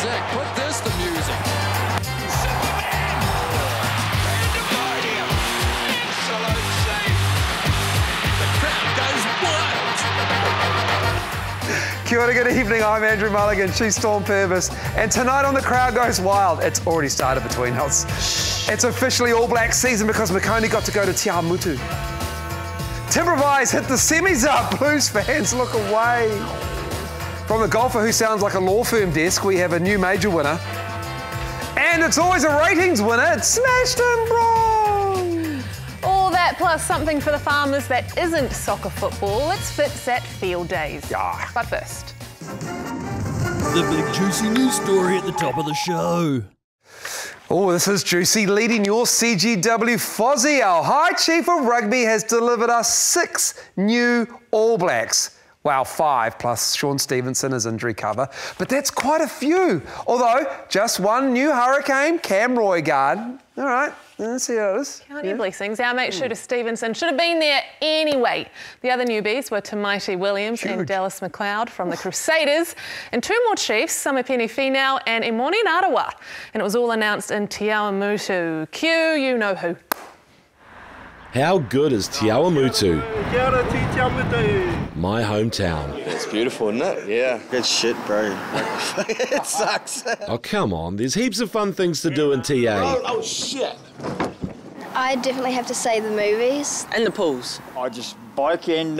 sick. Put this to music. Superman! And the podium! Absolute safe! The crowd goes wild! Kia ora, good evening. I'm Andrew Mulligan. She's Storm Purvis. And tonight on The Crowd Goes Wild, it's already started between us. It's officially All Black season because McConnie got to go to Tiamutu. Timber Vise hit the semis up. Blues fans look away. From the golfer who sounds like a law firm desk, we have a new major winner. And it's always a ratings winner. It's Smashed and Wrong. All that plus something for the farmers that isn't soccer football. It's Fitz at Field Days. Yeah. But first, the big juicy news story at the top of the show. Oh, this is juicy. Leading your CGW, Fozzie, our High Chief of Rugby, has delivered us 6 new All Blacks. Wow, 5 plus Shaun Stevenson as injury cover. But that's quite a few. Although, just one new Hurricane, Cam Roigard. All right, let's see how it is. Count your blessings. Our mate Shooter Stevenson should have been there anyway. The other newbies were Tamaiti Williams and Dallas McLeod from the Crusaders. And 2 more Chiefs, Samipeni Finau and Emoni Narawa. And it was all announced in Te Awamutu. Q, you know who. How good is Te Awamutu? Kia ora te Tiamutu. My hometown. It's beautiful, isn't it? Yeah. Good shit, bro. It sucks. Oh, come on. There's heaps of fun things to do in TA. Oh, shit. I definitely have to say the movies. And the pools. I just bike and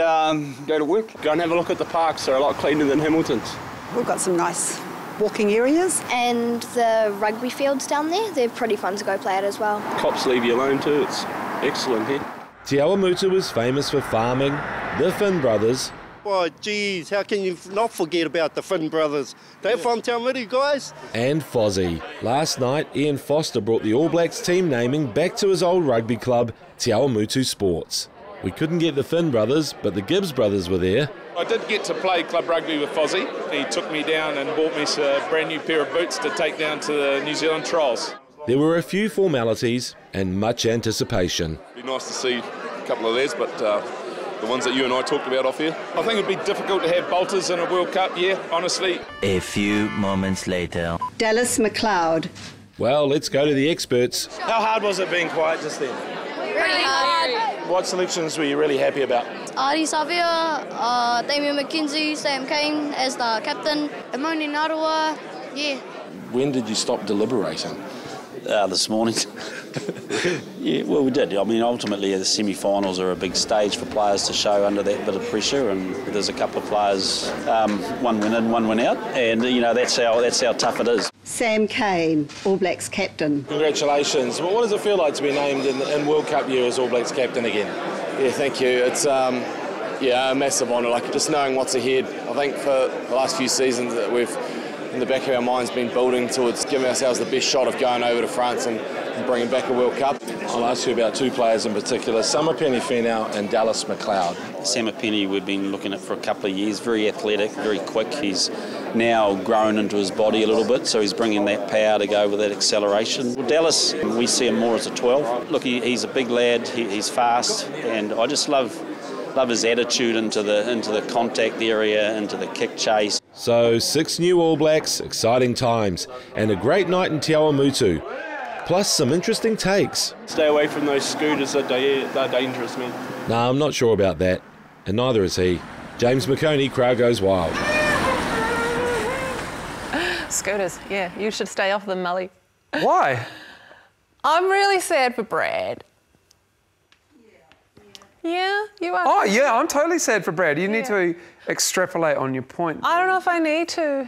go to work. Go and have a look at the parks. They're a lot cleaner than Hamilton's. We've got some nice walking areas. And the rugby fields down there, they're pretty fun to go play at as well. Cops leave you alone too. It's excellent here. Te Awamutu is famous for farming, the Finn brothers. Oh, geez, how can you not forget about the Finn brothers? They're from Te Awamutu, guys. And Fozzie. Last night, Ian Foster brought the All Blacks team naming back to his old rugby club, Te Awamutu Sports. We couldn't get the Finn brothers, but the Gibbs brothers were there. I did get to play club rugby with Fozzie. He took me down and bought me a brand new pair of boots to take down to the New Zealand trials. There were a few formalities and much anticipation. It'd be nice to see a couple of lads, but the ones that you and I talked about off here. I think it'd be difficult to have bolters in a World Cup, yeah, honestly. A few moments later. Dallas McLeod. Well, let's go to the experts. How hard was it being quiet just then? Really hard. What selections were you really happy about? Ardie Savea, Damien McKenzie, Sam Cane as the captain, Emoni Narawa, yeah. When did you stop deliberating? This morning. Yeah, well, we did. I mean, ultimately, the semi-finals are a big stage for players to show under that bit of pressure, and there's a couple of players, one win in, one win out, and, you know, that's how tough it is. Sam Cane, All Blacks captain. Congratulations. Well, what does it feel like to be named in World Cup year as All Blacks captain again? Yeah, thank you. It's, yeah, a massive honour. Like, just knowing what's ahead, I think for the last few seasons that we've, in the back of our minds, been building towards giving ourselves the best shot of going over to France and bringing back a World Cup. I'll ask you about 2 players in particular, Samipeni Finau and Dallas McLeod. Samipeni we've been looking at for a couple of years, very athletic, very quick. He's now grown into his body a little bit, so he's bringing that power to go with that acceleration. Well, Dallas, we see him more as a 12. Look, he's a big lad, he's fast, and I just love his attitude into the contact area, into the kick chase. So 6 new All Blacks, exciting times, and a great night in Te Awamutu, plus some interesting takes. Stay away from those scooters, they're dangerous, man. Nah, I'm not sure about that, and neither is he. James McConey, Crowd Goes Wild. Scooters, yeah, you should stay off them, Mully. Why? I'm really sad for Brad. Yeah, you are. Oh, yeah, I'm totally sad for Brad. You need to extrapolate on your point. I don't know if I need to.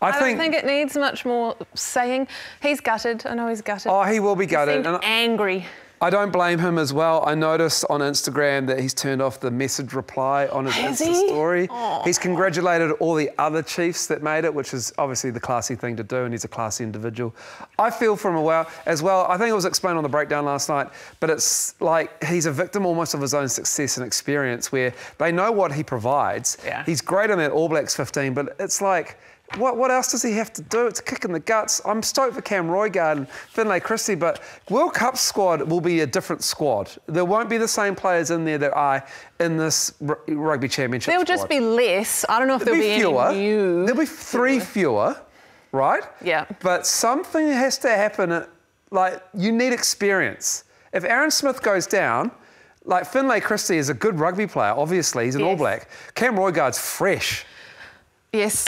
I don't think it needs much more saying. He's gutted. I know he's gutted. Oh, he will be gutted. And angry. I don't blame him as well. I noticed on Instagram that he's turned off the message reply on his Insta story. Aww. He's congratulated all the other Chiefs that made it, which is obviously the classy thing to do, and he's a classy individual. I feel for him as well. I think it was explained on The Breakdown last night, but it's like he's a victim almost of his own success and experience where they know what he provides. Yeah. He's great in that All Blacks 15, but it's like, what else does he have to do? It's a kick in the guts. I'm stoked for Cam Roigard and Finlay Christie, but World Cup squad will be a different squad. There won't be the same players in there that are in this rugby championship squad. There'll just be less. I don't know if there'll be any new. There'll be 3 fewer. right? Yeah. But something has to happen. Like, you need experience. If Aaron Smith goes down, like, Finlay Christie is a good rugby player, obviously. He's an All Black. Cam Roigard's fresh. Yes.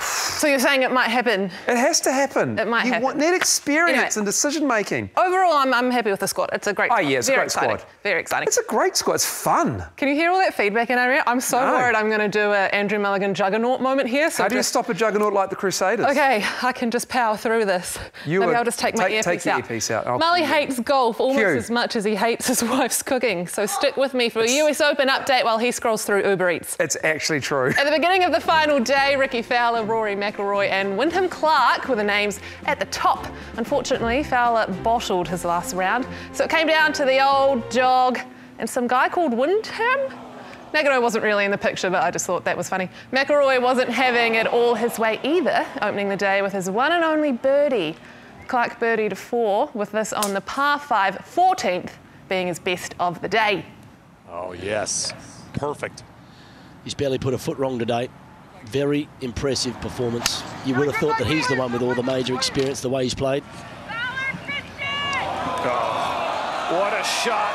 So you're saying it might happen? It has to happen. It might happen. You need experience and decision-making. Overall, I'm happy with the squad. It's a great squad. Oh, yeah, it's a great squad. Very exciting. It's a great squad. It's fun. Can you hear all that feedback in our ear? I'm so worried I'm going to do an Andrew Mulligan juggernaut moment here. So how do you stop a juggernaut like the Crusaders? OK, I can just power through this. Maybe I'll just take my earpiece out. Take your earpiece out. Mully hates golf almost as much as he hates his wife's cooking. So stick with me for a US Open update while he scrolls through Uber Eats. It's actually true. At the beginning of the final day, Ricky Fowler, Rory McIlroy and Wyndham Clark were the names at the top. Unfortunately, Fowler bottled his last round, so it came down to the old jog and some guy called Wyndham. McIlroy wasn't really in the picture, but I just thought that was funny. McIlroy wasn't having it all his way either, opening the day with his one and only birdie. Clark birdied to 4 with this on the par 5, 14th being his best of the day. Oh, yes. Perfect. He's barely put a foot wrong today. Very impressive performance. You would have thought that he's the one with all the major experience, the way he's played. Oh, what a shot.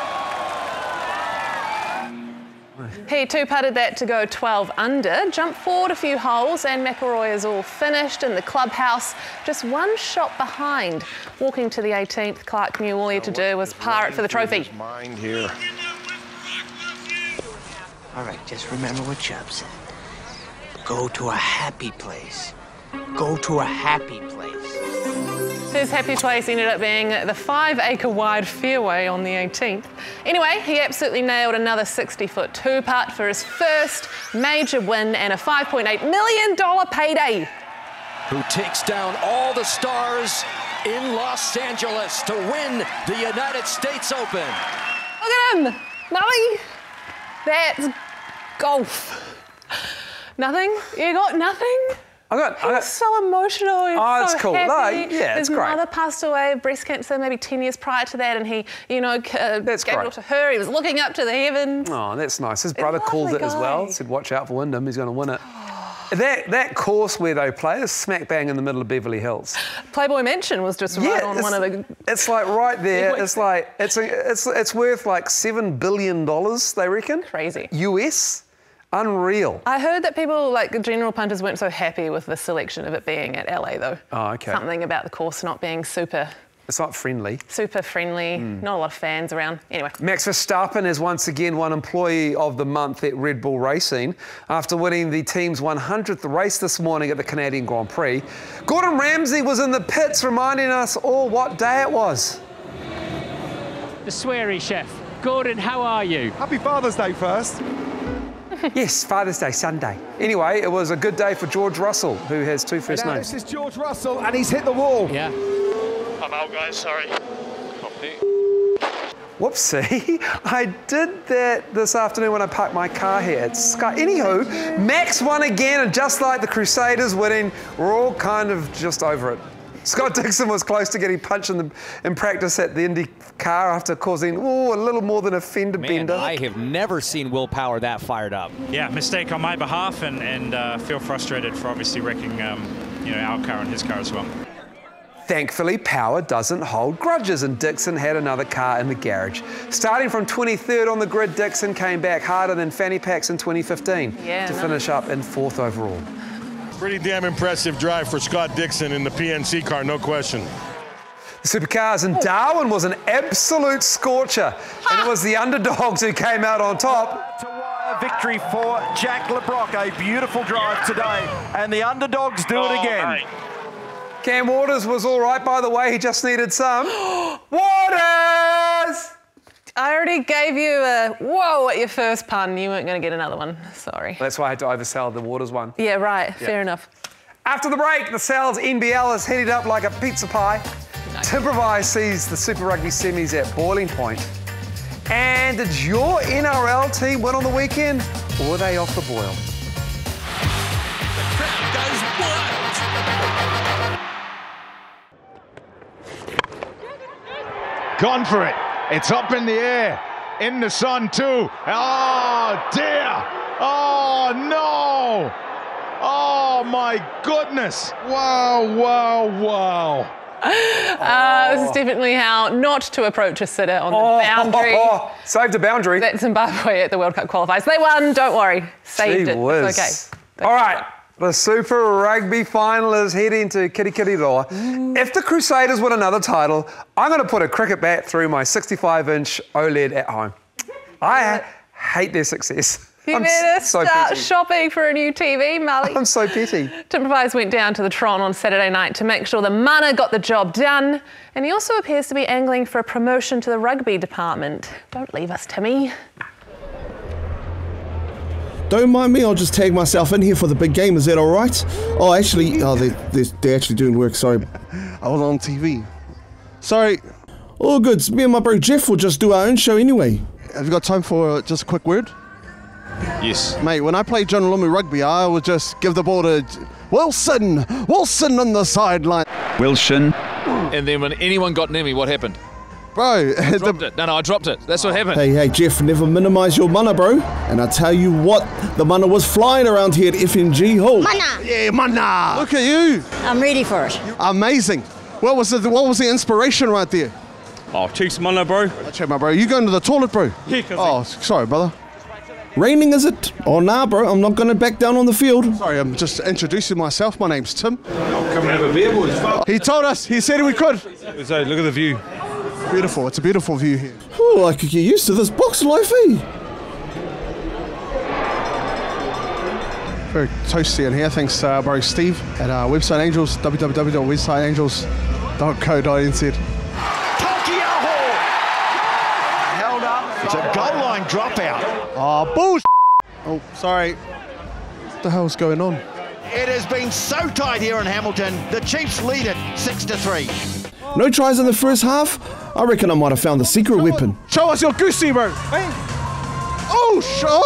He two-putted that to go 12 under, jumped forward a few holes, and McIlroy is all finished in the clubhouse, just one shot behind. Walking to the 18th, Clark knew all he had to do was par it for the trophy. Mind here. All right, just remember what Chubb said. Go to a happy place. Go to a happy place. His happy place ended up being the 5-acre wide fairway on the 18th. Anyway, he absolutely nailed another 60-foot two-putt for his first major win and a $5.8 million payday. Who takes down all the stars in Los Angeles to win the United States Open. Look at him, Mully. That's golf. Nothing? You got nothing? I got so emotional. Oh, that's so cool. Happy. Like, yeah, it's great. His mother passed away of breast cancer maybe 10 years prior to that, and he, you know, gave it all to her. He was looking up to the heavens. Oh, that's nice. His brother called it as well. Said, watch out for Wyndham. He's going to win it. That course where they play is smack bang in the middle of Beverly Hills. Playboy Mansion was just right on one of the... It's like right there. It's like... It's worth like $7 billion, they reckon. Crazy. US. Unreal. I heard that people, like the general punters, weren't so happy with the selection of it being at LA, though. Oh, OK. Something about the course not being super... It's not friendly. Super friendly, not a lot of fans around. Anyway. Max Verstappen is once again won Employee of the Month at Red Bull Racing after winning the team's 100th race this morning at the Canadian Grand Prix. Gordon Ramsay was in the pits reminding us all what day it was. The sweary chef. Gordon, how are you? Happy Father's Day first. Yes, Father's Day, Sunday. Anyway, it was a good day for George Russell, who has 2 first names. This is George Russell, and he's hit the wall. Yeah. I'm out, guys, sorry. Copy. Whoopsie. I did that this afternoon when I parked my car here at Sky. Anywho, Max won again, and just like the Crusaders winning, we're all kind of just over it. Scott Dixon was close to getting punched in practice at the Indy car after causing a little more than a fender bender. I have never seen Will Power that fired up. Yeah, mistake on my behalf, and feel frustrated for obviously wrecking our car and his car as well. Thankfully, Power doesn't hold grudges, and Dixon had another car in the garage. Starting from 23rd on the grid, Dixon came back harder than fanny packs in 2015 to finish up in 4th overall. Pretty damn impressive drive for Scott Dixon in the PNC car, no question. The Supercars in Darwin was an absolute scorcher, and it was the underdogs who came out on top. Victory for Jack LeBrock, a beautiful drive today, and the underdogs do it again. Mate. Cam Waters was all right, by the way, he just needed some. Waters! I already gave you a whoa at your first pun. You weren't going to get another one. Sorry. That's why I had to oversell the Waters one. Yeah, right. Yeah. Fair enough. After the break, the Sal's NBL is heated up like a pizza pie. Nice. Timbravai sees the Super Rugby semis at boiling point. And did your NRL team win on the weekend, or were they off the boil? The crowd goes wild. Gone for it. It's up in the air, in the sun too. Oh dear! Oh no! Oh my! my goodness. Wow, wow, wow. This is definitely how not to approach a sitter on the boundary. Saved a boundary. That's Zimbabwe at the World Cup qualifiers. They won, don't worry. Saved it. It's okay. All right. The Super Rugby final is heading to Kirikiriroa. If the Crusaders win another title, I'm going to put a cricket bat through my 65-inch OLED at home. I hate their success. You better start shopping for a new TV, Molly. I'm so petty. Tim Pryce went down to the Tron on Saturday night to make sure the mana got the job done. And he also appears to be angling for a promotion to the rugby department. Don't leave us, Timmy. Don't mind me, I'll just tag myself in here for the big game. Is that all right? Oh, actually, they're actually doing work, sorry. I was on TV. Sorry. All good. Me and my bro Jeff will just do our own show anyway. Have you got time for just a quick word? Yes. Mate, when I played John Lumu rugby, I would just give the ball to Wilson! Wilson on the sideline! Wilson. And then when anyone got near me, what happened? Bro, I dropped it. No, I dropped it. That's what happened. Hey, Jeff, never minimise your mana, bro. And I tell you what, the mana was flying around here at FNG Hall. Mana! Yeah, mana! Look at you! I'm ready for it. Amazing. What was the inspiration right there? Oh, cheeks mana, bro. Oh, check my bro. You going to the toilet, bro? Yeah, oh, sorry, brother. Raining, is it? Oh, nah, bro. I'm not going to back down on the field. Sorry, I'm just introducing myself. My name's Tim. I'll come and have a beer, boys. He told us. He said we could. So, look at the view. Beautiful. It's a beautiful view here. Oh, I could get used to this box life, eh? Very toasty in here. Thanks, bro, Steve. At Website Angels, www.websiteangels.co.nz. Held up. It's a goal line dropout. Oh, bullshit. Oh, sorry. What the hell's going on? It has been so tight here in Hamilton. The Chiefs lead it 6-3. No tries in the first half. I reckon I might have found the secret weapon. Show us your goosey, bro. Hey. Oh, show.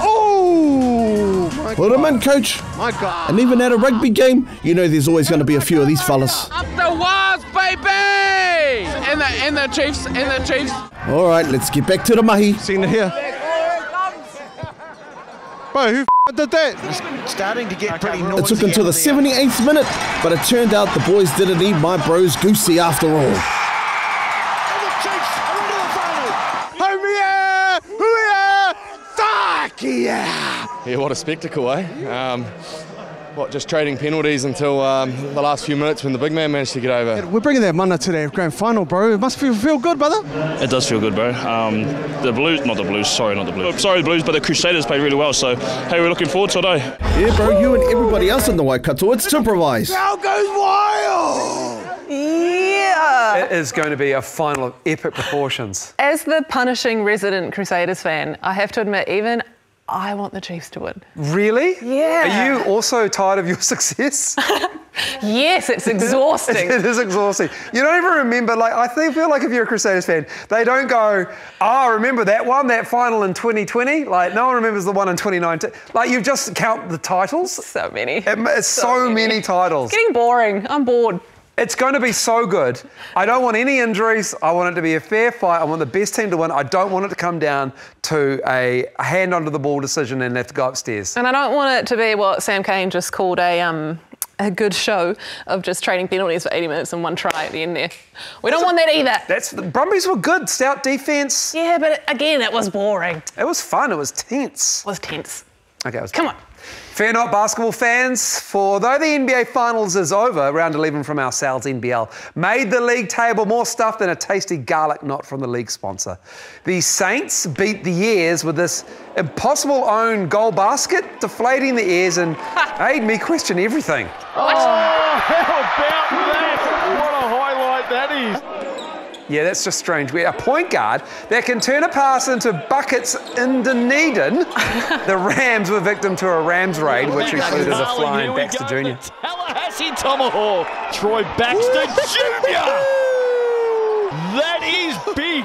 Oh, my God. Put him in, coach. My God. And even at a rugby game, you know there's always going to be a few of these fellas. Up the wires, baby. And the Chiefs, and the Chiefs. All right, let's get back to the mahi. Seen it here. Bro, who did that? It's starting to get pretty noisy. It took until the 78th minute, but it turned out the boys didn't need my bro's goosey after all. And the Chiefs are into the final. Homia! Huia! Takia! Yeah, what a spectacle, eh? Just trading penalties until the last few minutes when the big man managed to get over. We're bringing that mana to the grand final, bro. It must feel good, brother. It does feel good, bro. But the Crusaders played really well, so, hey, we're looking forward to it, eh? Yeah, bro, you and everybody else in the Waikato, it's improvise. The crowd goes wild! Yeah! It is going to be a final of epic proportions. As the punishing resident Crusaders fan, I have to admit, even I want the Chiefs to win. Really? Yeah. Are you also tired of your success? Yes, it's exhausting. It is exhausting. You don't even remember, like, I feel like if you're a Crusaders fan, they don't go, oh, remember that one, that final in 2020? Like, no one remembers the one in 2019. Like, you just count the titles. So many. It's so many titles. It's getting boring. I'm bored. It's going to be so good. I don't want any injuries. I want it to be a fair fight. I want the best team to win. I don't want it to come down to a hand onto the ball decision and have to go upstairs. And I don't want it to be what Sam Cane just called a good show of just trading penalties for 80 minutes and one try at the end there. We don't want that either. The Brumbies were good, stout defence. Yeah, but again, it was boring. It was fun. It was tense. It was tense. Okay, it was come on. Fear not, basketball fans, for though the NBA Finals is over, round 11 from our Sal's NBL made the league table more stuffed than a tasty garlic knot from the league sponsor. The Saints beat the Airs with this impossible own goal basket, deflating the Airs and made me question everything. What? Oh, how about that? What a highlight that is. Yeah, that's just strange. We're a point guard that can turn a pass into buckets in Dunedin. The Rams were victim to a Rams raid, which included a flying Baxter Jr. Tallahassee Tomahawk, Troy Baxter Jr. That is big.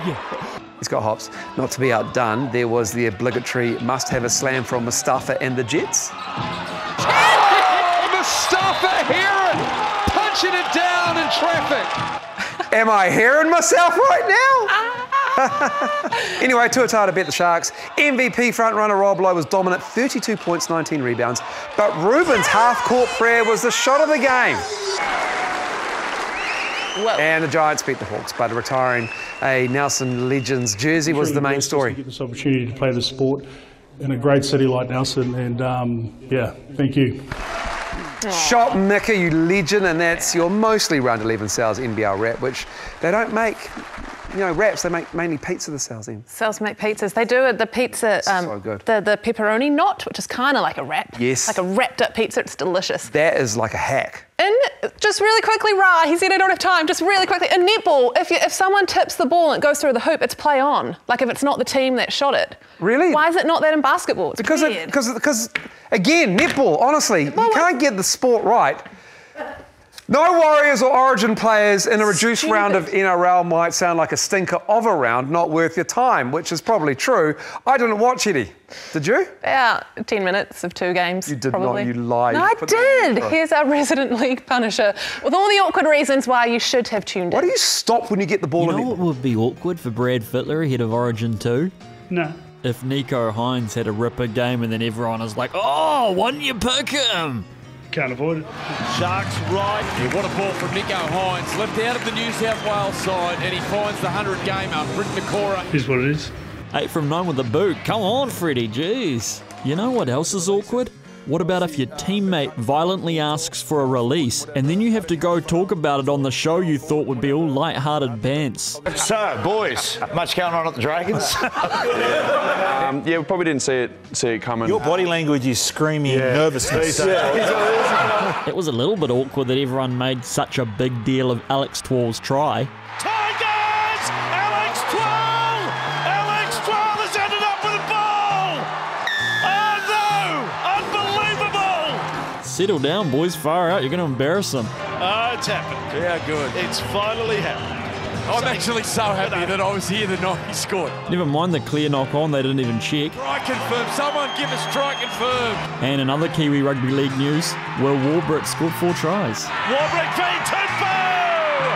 He's got hops. Not to be outdone, there was the obligatory must-have a slam from Mustafa and the Jets. Oh, Mustafa Heron punching it down in traffic. Am I hearing myself right now? Anyway, too hard to bet the Sharks. MVP front-runner Rob Lowe was dominant, 32 points, 19 rebounds. But Ruben's half-court prayer was the shot of the game. Whoa. And the Giants beat the Hawks, but retiring a Nelson Legends jersey was the main story. Get this opportunity to play the sport in a great city like Nelson, and yeah, thank you. Shot Mickey, you legend, and that's your mostly round 11 sales NBL wrap, which they don't make, you know, wraps. They make mainly pizza, the sales end. Sales make pizzas. They do the pizza, so good. The pepperoni knot, which is kind of like a wrap. Yes. Like a wrapped up pizza. It's delicious. That is like a hack. And just really quickly, Ra, he said I don't have time, just really quickly. In netball, if someone tips the ball and it goes through the hoop, it's play on. Like if it's not the team that shot it. Really? Why is it not that in basketball? It's weird. Because, again, netball, honestly, well, you can't get the sport right. No Warriors or Origin players in a reduced round of NRL might sound like a stinker of a round, not worth your time, which is probably true. I didn't watch any. Did you? About 10 minutes of two games. You did probably. Not, you lied. No, I did. Here's our resident league punisher with all the awkward reasons why you should have tuned in. Why do you stop when you get the ball in? You know what would be awkward for Brad Fittler ahead of Origin 2? No. If Nico Hines had a ripper game and then everyone is like, oh, why didn't you pick him? Can't avoid it. Sharks right. Yeah, what a ball from Nico Hines. Left out of the New South Wales side, and he finds the 100 gamer, Brent Nakora. Here's what it is. 8 from 9 with the boot. Come on, Freddie. Jeez. You know what else is awkward? What about if your teammate violently asks for a release, and then you have to go talk about it on the show you thought would be all light-hearted bants? So, boys, much going on at the Dragons? Yeah, we probably didn't see it coming. Your body language is screaming nervousness. It was a little bit awkward that everyone made such a big deal of Alex Twal's try. Tigers! Alex Twal! Alex Twal has ended up with a ball! Oh no! Unbelievable! Settle down, boys. Fire out. You're going to embarrass them. Oh, it's happened. Yeah, good. It's finally happened. I'm actually so happy that I was here the night he scored. Never mind the clear knock-on, they didn't even check. Try confirmed. Someone give us try confirmed. And in other Kiwi Rugby League news, Will Warbrick scored 4 tries. Warbrick v Tupou!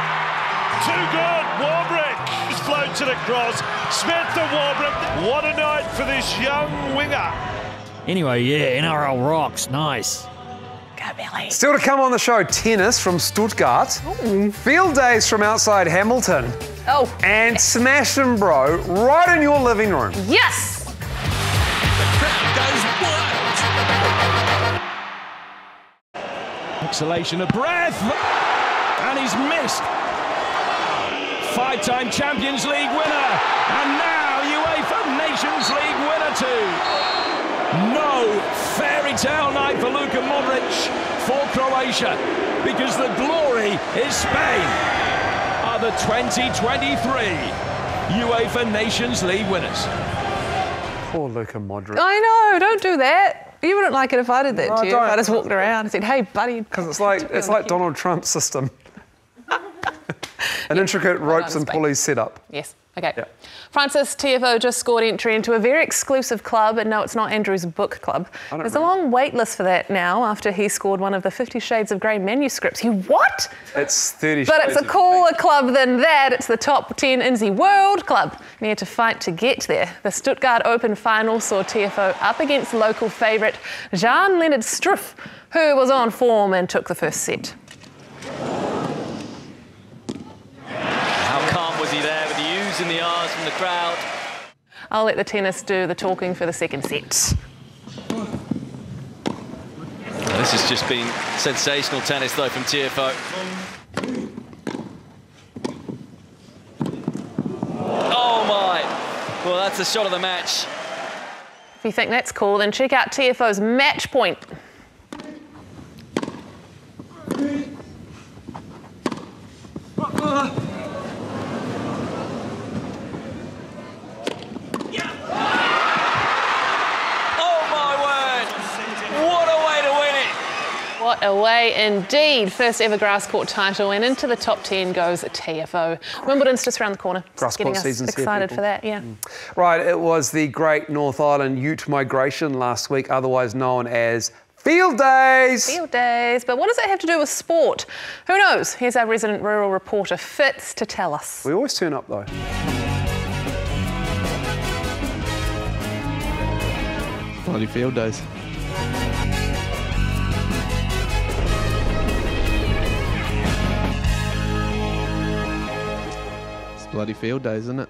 Too good, Warbrick! He's floated across. Smith to Warbrick. What a night for this young winger. Anyway, yeah, NRL rocks. Nice. Really? Still to come on the show, tennis from Stuttgart, Field Days from outside Hamilton, and Smash and Bro right in your living room. Yes! The crowd goes wild. Exhalation of breath, and he's missed. 5-time Champions League winner, and now UEFA Nations League winner too. No fairy tale night for Luka Modric for Croatia, because the glory is Spain are the 2023 UEFA Nations League winners. Poor Luka Modric. I know, don't do that. You wouldn't like it if I did that to you. If I just walked around and said, "Hey, buddy," because it's like Donald Trump's system, an intricate ropes and pulleys setup. Yes. Okay. Yeah. Francis, TFO just scored entry into a very exclusive club, and no, it's not Andrew's book club. There's a long wait list for that now after he scored one of the 50 Shades of Grey manuscripts. You what? It's 30 Shades. But it's a cooler club than that. It's the top 10 in the world club. You had to fight to get there. The Stuttgart Open final saw TFO up against local favourite Jean-Leonard Struff, who was on form and took the first set. How calm was he there? In the R's from the crowd. I'll let the tennis do the talking for the second set. This has just been sensational tennis, though, from TFO. Oh, my. Well, that's the shot of the match. If you think that's cool, then check out TFO's match point. What a way indeed. First ever grass court title, and into the top 10 goes TFO. Wimbledon's just around the corner. Grass court season's here, people. Excited for that, yeah. Right, it was the Great North Island Ute Migration last week, otherwise known as Field Days. Field Days. But what does that have to do with sport? Who knows? Here's our resident rural reporter, Fitz, to tell us. We always turn up, though. bloody field days. It's bloody field days, isn't it?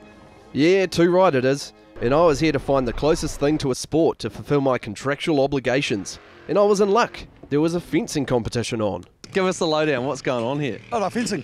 Yeah, too right it is. And I was here to find the closest thing to a sport to fulfill my contractual obligations. And I was in luck. There was a fencing competition on. Give us the lowdown. What's going on here? Oh, no, fencing.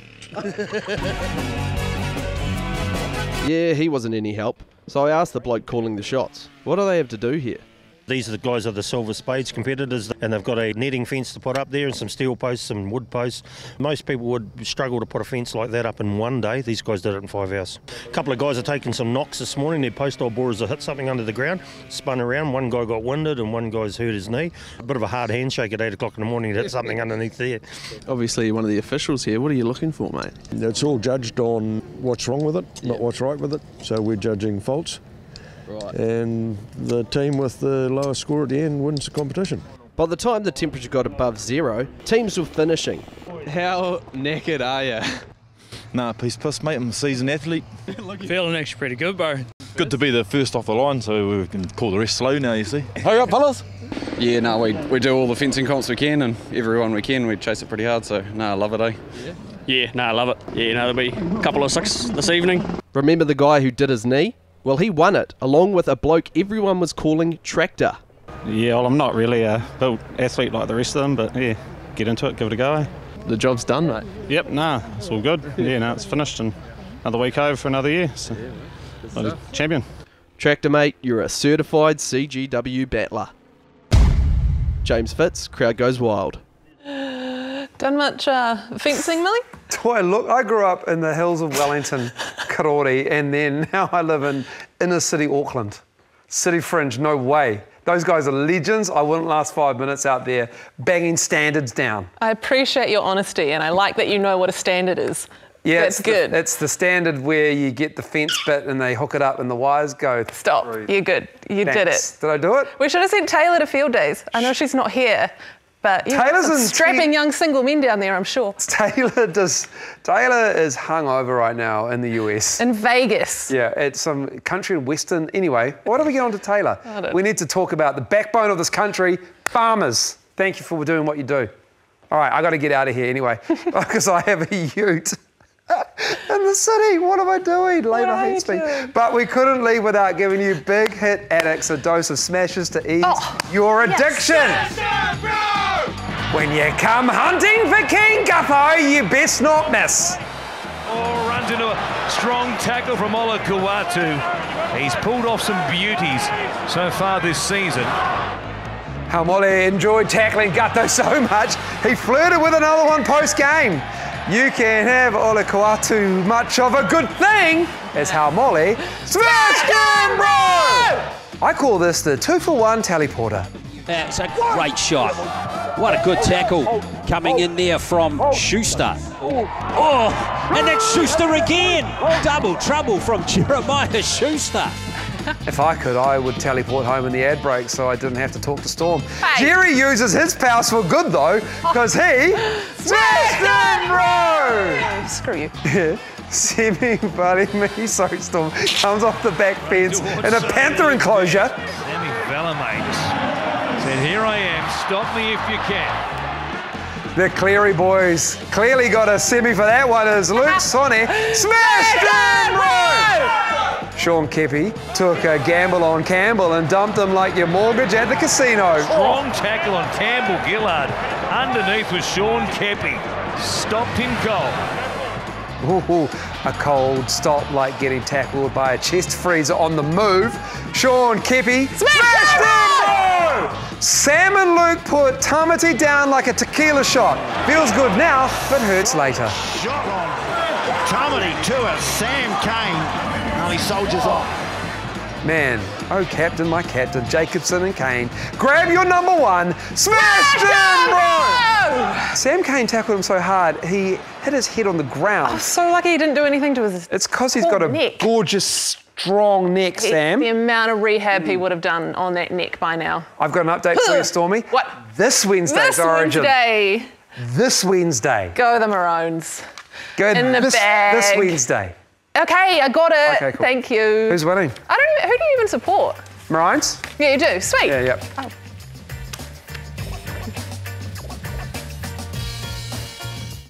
Yeah, he wasn't any help. So I asked the bloke calling the shots, what do they have to do here? These are the guys of the Silver Spades competitors, and they've got a netting fence to put up there and some steel posts, some wood posts. Most people would struggle to put a fence like that up in one day. These guys did it in 5 hours. A couple of guys are taking some knocks this morning. Their post-hole borers have hit something under the ground, spun around. One guy got winded and one guy's hurt his knee. A bit of a hard handshake at 8 o'clock in the morning to hit something underneath there. Obviously, one of the officials here. What are you looking for, mate? It's all judged on what's wrong with it, not what's right with it. So we're judging faults. Right. And the team with the lowest score at the end wins the competition. By the time the temperature got above zero, teams were finishing. How knackered are you? Nah, piece of piss, mate. I'm a seasoned athlete. Feeling actually pretty good, bro. Good to be the first off the line, so we can call the rest slow now, you see. Hurry up, fellas! Yeah, no, we do all the fencing comps we can, and everyone we can, we chase it pretty hard, so, no, I love it, eh? Yeah, no, I love it. Yeah, no, there'll be a couple of six this evening. Remember the guy who did his knee? Well, he won it, along with a bloke everyone was calling Tractor. Yeah, well, I'm not really a built athlete like the rest of them, but yeah, get into it, give it a go. The job's done, mate. Yep, nah, it's all good. Yeah, no, it's finished, and another week over for another year, so yeah, champion. Tractor, mate, you're a certified CGW battler. James Fitz, Crowd Goes Wild. Done much fencing, Millie? Boy, look, I grew up in the hills of Wellington, Karori, and then now I live in inner city Auckland. City fringe, no way. Those guys are legends. I wouldn't last 5 minutes out there banging standards down. I appreciate your honesty, and I like that you know what a standard is. Yeah, that's good. It's the standard where you get the fence bit and they hook it up and the wires go through. Stop. You're good. You Thanks. Did it. Did I do it? We should have sent Taylor to Field Days. I know she's not here. But Taylor's some strapping young single men down there, I'm sure. Taylor is hungover right now in the US. In Vegas. Yeah, at some country in Western. Anyway, why don't we get on to Taylor? We need to talk about the backbone of this country, farmers. Thank you for doing what you do. All right, I got to get out of here anyway because I have a ute. In the city, what am I doing? Labour hates me. But we couldn't leave without giving you big hit addicts a dose of smashes to ease your addiction. Yes. When you come hunting for King Gutho, you best not miss. Oh, runs into a strong tackle from Olakau'atu. He's pulled off some beauties so far this season. Haumole enjoyed tackling Gutho so much, he flirted with another one post-game. You can have Olakau'atu much of a good thing, as Haumole smashed him, bro! I call this the 2-for-1 teleporter. That's a great shot. What a good tackle coming in there from Schuster. Oh, and that's Schuster again. Double trouble from Jeremiah Schuster. If I could, I would teleport home in the ad break so I didn't have to talk to Storm. Hey. Jerry uses his powers for good, though, because he... Smashed him, bro! Screw you. Yeah. Semi buddy me soak Storm comes off the back fence in a panther enclosure. Sammy Valamates said, here I am, stop me if you can. The Cleary boys clearly got a semi for that one as Luke Sonny smashed him, bro! Sean Keppie took a gamble on Campbell and dumped him like your mortgage at the casino. Strong tackle on Campbell Gillard. Underneath was Sean Keppie. Stopped him cold. Ooh, a cold stop like getting tackled by a chest freezer on the move. Sean Keppie smashed him! Sam and Luke put Tamaiti down like a tequila shot. Feels good now, but hurts later. Shot on Tamaiti to a Sam Cane. He soldiers on. Man, oh captain, my captain, Jacobson and Kane, grab your number one, smashed him, bro! Sam Cane tackled him so hard, he hit his head on the ground. I'm so lucky he didn't do anything to his It's because he's got a neck. Gorgeous, strong neck, Sam. The amount of rehab he would have done on that neck by now. I've got an update for you, Stormy. What? This Wednesday's Origin. This Wednesday. Go the Maroons. Go in the bag. This Wednesday. Okay, I got it. Okay, cool. Thank you. Who's winning? I don't even, who do you even support? Maroons? Yeah, you do. Sweet. Yeah, yep. Oh.